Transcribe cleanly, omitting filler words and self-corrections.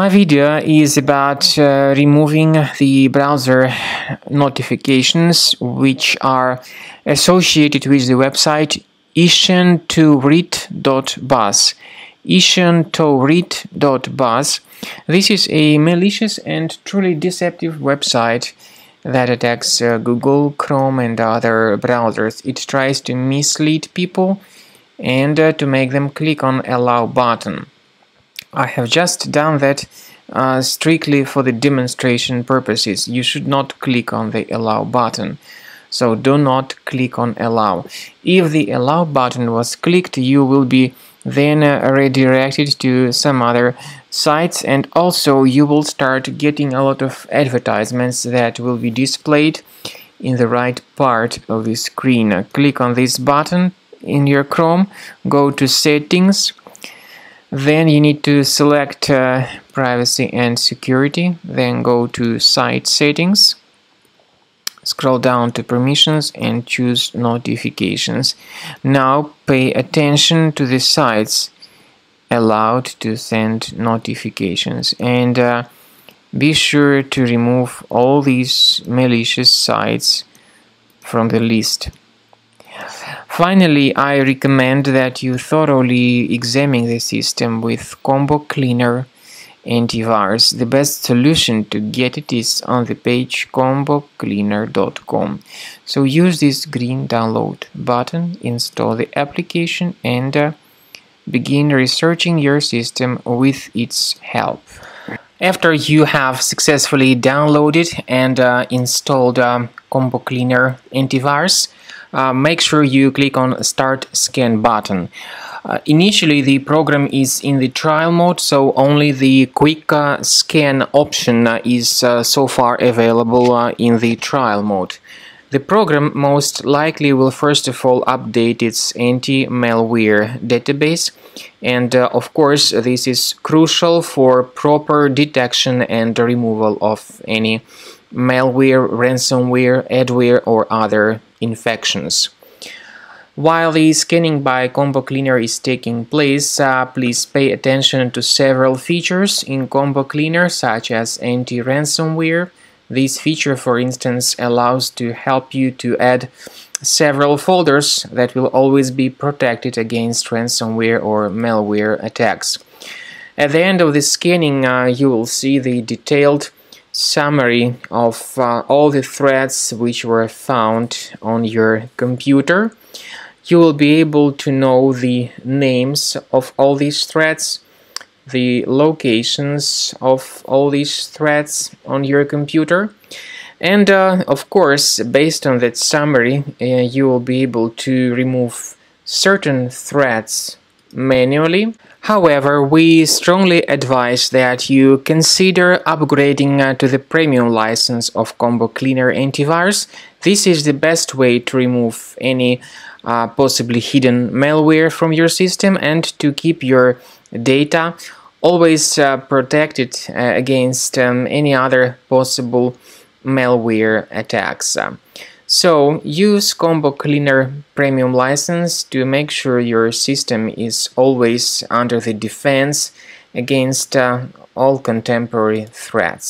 My video is about removing the browser notifications which are associated with the website Itiontowrit.buzz. Itiontowrit.buzz. This is a malicious and truly deceptive website that attacks Google, Chrome and other browsers. It tries to mislead people and to make them click on allow button. I have just done that strictly for the demonstration purposes. You should not click on the allow button. So do not click on allow. If the allow button was clicked, you will be then redirected to some other sites, and also you will start getting a lot of advertisements that will be displayed in the right part of the screen. Click on this button in your Chrome, go to settings, then you need to select privacy and security, then go to site settings, scroll down to permissions and choose notifications. Now pay attention to the sites allowed to send notifications, and be sure to remove all these malicious sites from the list. Finally, I recommend that you thoroughly examine the system with Combo Cleaner Antivirus. The best solution to get it is on the page combocleaner.com. So use this green download button, install the application and begin researching your system with its help. After you have successfully downloaded and installed Combo Cleaner Antivirus, make sure you click on Start Scan button. Initially the program is in the trial mode, so only the quick scan option is so far available in the trial mode. The program most likely will first of all update its anti-malware database, and of course this is crucial for proper detection and removal of any malware, ransomware, adware or other infections. While the scanning by Combo Cleaner is taking place, please pay attention to several features in Combo Cleaner, such as anti-ransomware. This feature, for instance, allows to help you to add several folders that will always be protected against ransomware or malware attacks. At the end of the scanning, you will see the detailed summary of all the threads which were found on your computer. You will be able to know the names of all these threads, the locations of all these threads on your computer, and of course, based on that summary, you will be able to remove certain threads manually. However, we strongly advise that you consider upgrading to the premium license of Combo Cleaner Antivirus. This is the best way to remove any possibly hidden malware from your system and to keep your data always protected against any other possible malware attacks. So use Combo Cleaner Premium license to make sure your system is always under the defense against all contemporary threats.